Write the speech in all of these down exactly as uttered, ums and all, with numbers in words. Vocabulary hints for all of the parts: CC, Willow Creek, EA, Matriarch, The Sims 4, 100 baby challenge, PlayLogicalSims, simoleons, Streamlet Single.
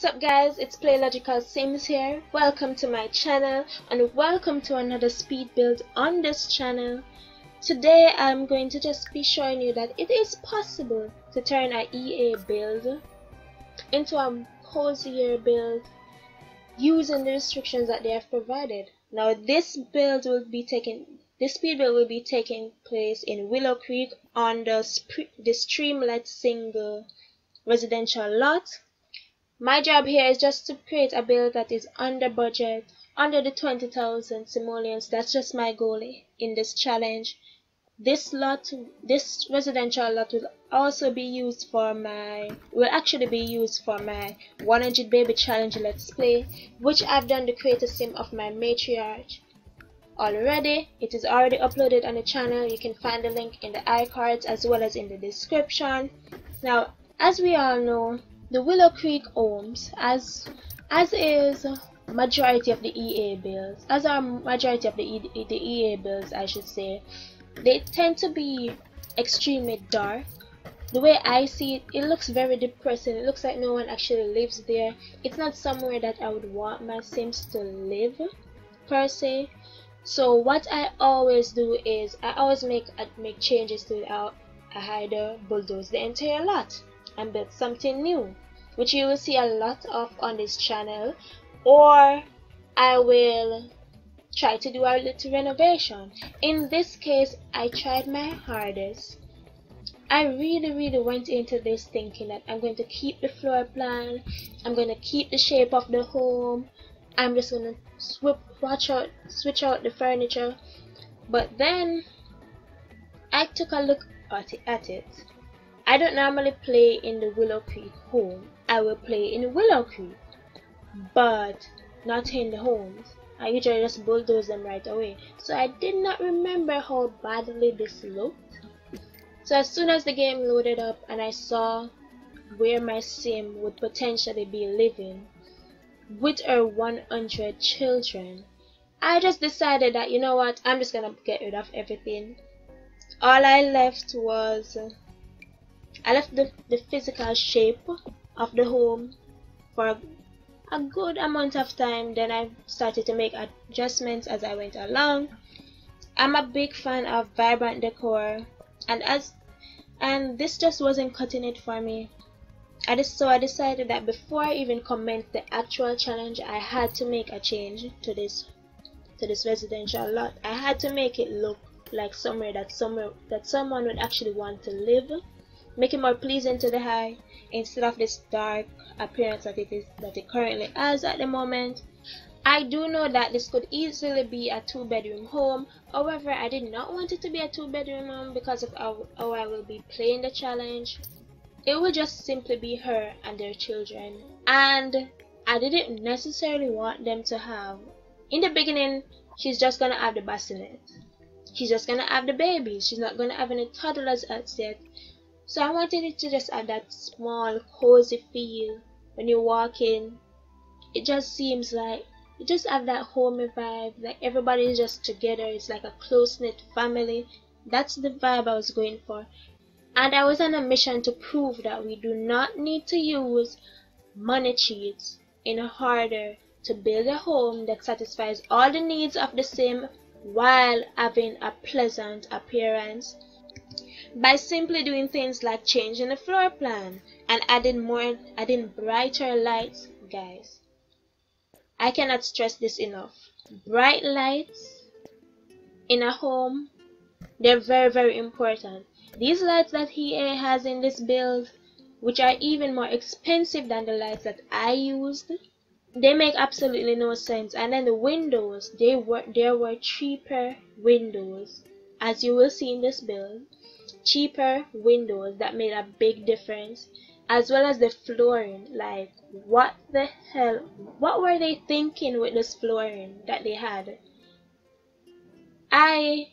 What's up guys, it's PlayLogicalSims here. Welcome to my channel and welcome to another speed build on this channel. Today I'm going to just be showing you that it is possible to turn an E A build into a cozier build using the restrictions that they have provided. Now this build will be taking this speed build will be taking place in Willow Creek on the, the Streamlet Single residential lot. My job here is just to create a build that is under budget, under the twenty thousand simoleons. That's just my goal in this challenge. This lot, this residential lot will also be used for my, will actually be used for my one hundred baby challenge let's play, which I've done the creator sim of my matriarch already. It is already uploaded on the channel. You can find the link in the iCards as well as in the description. Now, as we all know, the Willow Creek homes, as as is majority of the E A builds, as are majority of the, e, the E A builds I should say, they tend to be extremely dark. The way I see it, it looks very depressing. It looks like no one actually lives there. It's not somewhere that I would want my Sims to live, per se. So what I always do is, I always make, make changes to it. I either bulldoze the entire lot and build something new, which you will see a lot of on this channel, or I will try to do a little renovation. In this case, I tried my hardest. I really really went into this thinking that I'm going to keep the floor plan, I'm going to keep the shape of the home, I'm just going to swip, watch out, switch out the furniture. But then I took a look at it, at it. I don't normally play in the Willow Creek home. I will play in Willow Creek, but not in the homes. I usually just bulldoze them right away. So I did not remember how badly this looked. So as soon as the game loaded up and I saw where my sim would potentially be living with her one hundred children, I just decided that, you know what, I'm just gonna get rid of everything. All I left was, I left the, the physical shape of the home for a, a good amount of time. Then I started to make adjustments as I went along. I'm a big fan of vibrant decor, and as and this just wasn't cutting it for me. I just, so I decided that before I even commenced the actual challenge, I had to make a change to this to this residential lot. I had to make it look like somewhere that somewhere that someone would actually want to live. Make it more pleasing to the eye instead of this dark appearance that it is that it currently has at the moment. I do know that this could easily be a two-bedroom home. However, I did not want it to be a two-bedroom home because of how, how I will be playing the challenge. It will just simply be her and their children, and I didn't necessarily want them to have. In the beginning, she's just gonna have the bassinet. She's just gonna have the babies. She's not gonna have any toddlers as yet. So I wanted it to just have that small, cozy feel when you walk in. It just seems like you just have that homey vibe, like everybody is just together. It's like a close-knit family. That's the vibe I was going for. And I was on a mission to prove that we do not need to use money cheats in order to build a home that satisfies all the needs of the sim while having a pleasant appearance. By simply doing things like changing the floor plan and adding more, adding brighter lights, guys. I cannot stress this enough. Bright lights in a home, they're very, very important. These lights that E A has in this build, which are even more expensive than the lights that I used, they make absolutely no sense. And then the windows, they were, there were cheaper windows, as you will see in this build. Cheaper windows that made a big difference, as well as the flooring. Like, what the hell, what were they thinking with this flooring that they had? I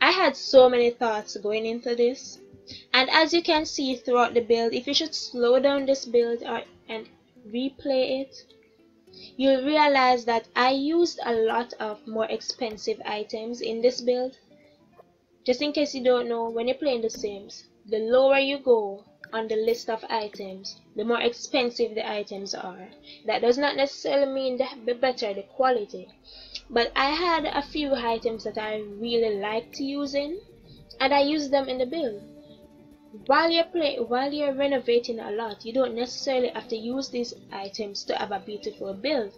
I had so many thoughts going into this, and as you can see throughout the build, if you should slow down this build or, and replay it, you'll realize that I used a lot of more expensive items in this build. Just in case you don't know, when you're playing The Sims, the lower you go, on the list of items, the more expensive the items are. That does not necessarily mean the better the quality, but I had a few items that I really liked using, and I used them in the build. While you're play, while you're renovating a lot, you don't necessarily have to use these items to have a beautiful build.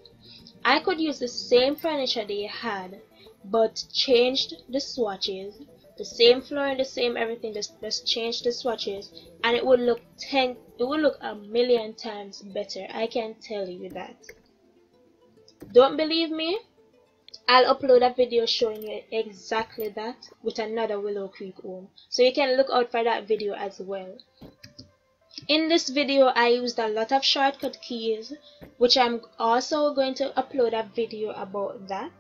I could use the same furniture they had, but changed the swatches, the same floor and the same everything, just, just changed the swatches, and it would look ten, it would look a million times better. I can tell you that. Don't believe me? I'll upload a video showing you exactly that with another Willow Creek home, so you can look out for that video as well. In this video I used a lot of shortcut keys, which I'm also going to upload a video about that,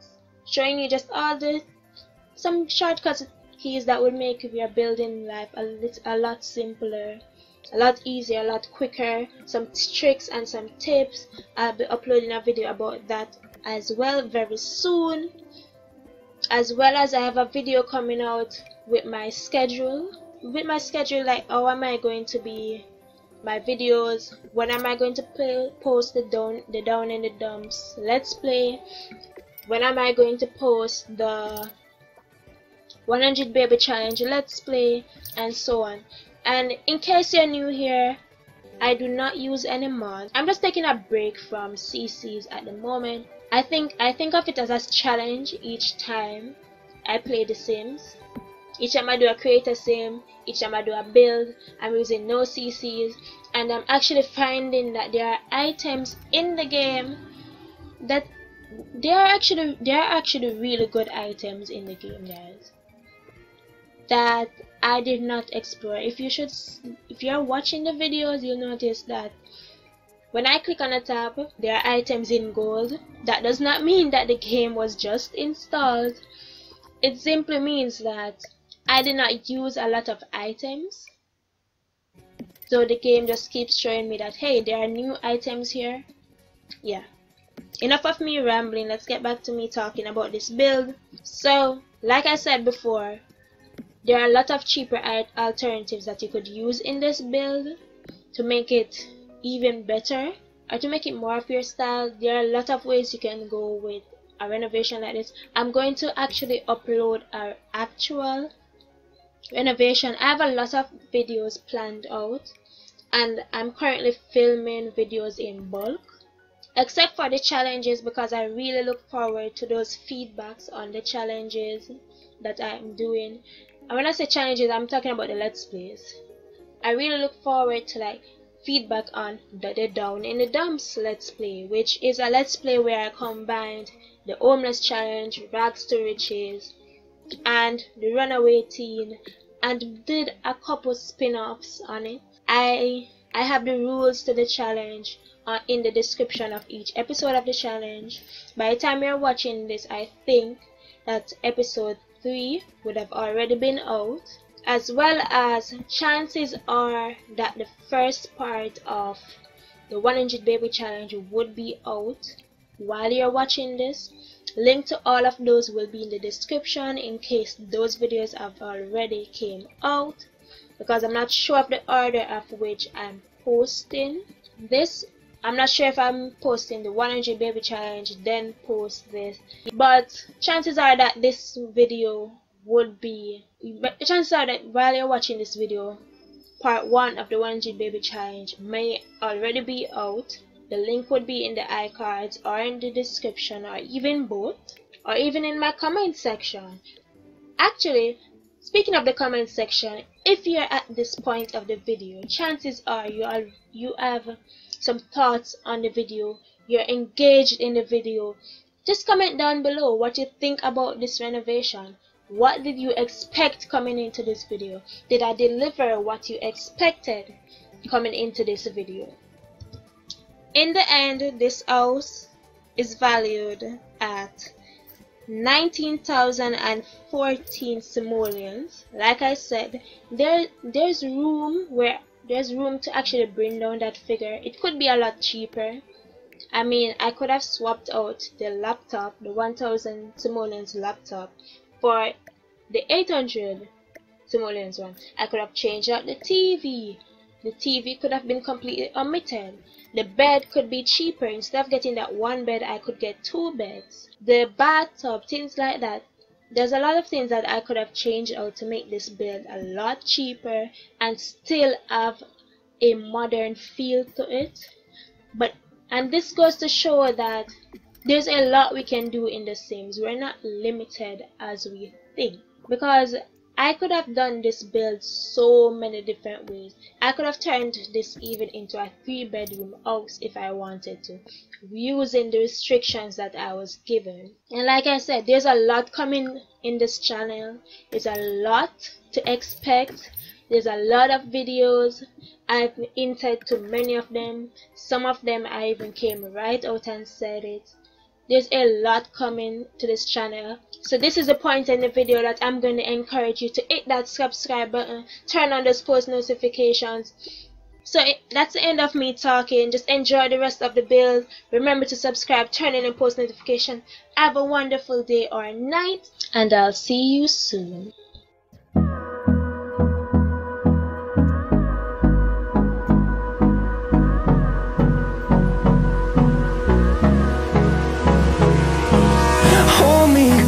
showing you just all the some shortcut keys that would make your building life a, little, a lot simpler, a lot easier, a lot quicker, some tricks and some tips. I'll be uploading a video about that as well very soon, as well as I have a video coming out with my schedule with my schedule like how am I going to be my videos, when am I going to play, post the down the down in the dumps let's play, when am I going to post the one hundred baby challenge let's play, and so on. And in case you're new here, I do not use any mods. I'm just taking a break from C Cs at the moment. I think I think of it as a challenge each time I play The Sims. Each time I do a creator sim, each time I do a build, I'm using no C Cs, and I'm actually finding that there are items in the game that they are actually they are actually really good items in the game, guys, that I did not explore. If you should, if you're watching the videos, you'll notice that when I click on a tab, there are items in gold. That does not mean that the game was just installed. It simply means that I did not use a lot of items, so the game just keeps showing me that, hey, there are new items here. Yeah, enough of me rambling. Let's get back to me talking about this build. So, like I said before, there are a lot of cheaper alternatives that you could use in this build to make it even better or to make it more of your style. There are a lot of ways you can go with a renovation like this. I'm going to actually upload our actual renovation. I have a lot of videos planned out, and I'm currently filming videos in bulk, except for the challenges, because I really look forward to those feedbacks on the challenges that I'm doing. And when I say challenges, I'm talking about the let's plays. I really look forward to like feedback on the, the down in the dumps let's play, which is a let's play where I combined the homeless challenge, rags to riches, and the runaway teen, and did a couple spin-offs on it. I I have the rules to the challenge uh, in the description of each episode of the challenge. By the time you're watching this, I think that's episode three would have already been out, as well as chances are that the first part of the one hundred baby challenge would be out while you're watching this. Link to all of those will be in the description in case those videos have already came out, because I'm not sure of the order of which I'm posting this. I'm not sure if I'm posting the one hundred baby challenge then post this, but chances are that this video would be, chances are that while you're watching this video, part one of the one hundred baby challenge may already be out. The link would be in the iCards or in the description, or even both, or even in my comment section. Actually, speaking of the comment section, if you're at this point of the video, chances are you are you have some thoughts on the video, you're engaged in the video. Just comment down below what you think about this renovation. What did you expect coming into this video? Did I deliver what you expected coming into this video? In the end, this house is valued at nineteen thousand fourteen simoleons. Like I said, there there's room where there's room to actually bring down that figure. It could be a lot cheaper. I mean, I could have swapped out the laptop, the one thousand simoleons laptop, for the eight hundred simoleons one. I could have changed out the T V The T V could have been completely omitted. The bed could be cheaper. Instead of getting that one bed, I could get two beds. The bathtub, things like that. There's a lot of things that I could have changed out to make this build a lot cheaper and still have a modern feel to it. But and this goes to show that there's a lot we can do in The Sims. We're not limited as we think, because I could have done this build so many different ways. I could have turned this even into a three bedroom house if I wanted to, using the restrictions that I was given. And like I said, there's a lot coming in this channel. There's a lot to expect. There's a lot of videos. I've hinted to many of them. Some of them I even came right out and said it. There's a lot coming to this channel. So this is the point in the video that I'm going to encourage you to hit that subscribe button, turn on those post notifications. So it, that's the end of me talking. Just enjoy the rest of the build. Remember to subscribe, turn in the post notification. Have a wonderful day or night, and I'll see you soon.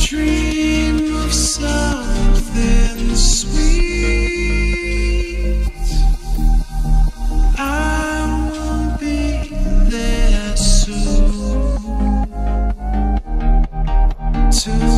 Dream of sun. to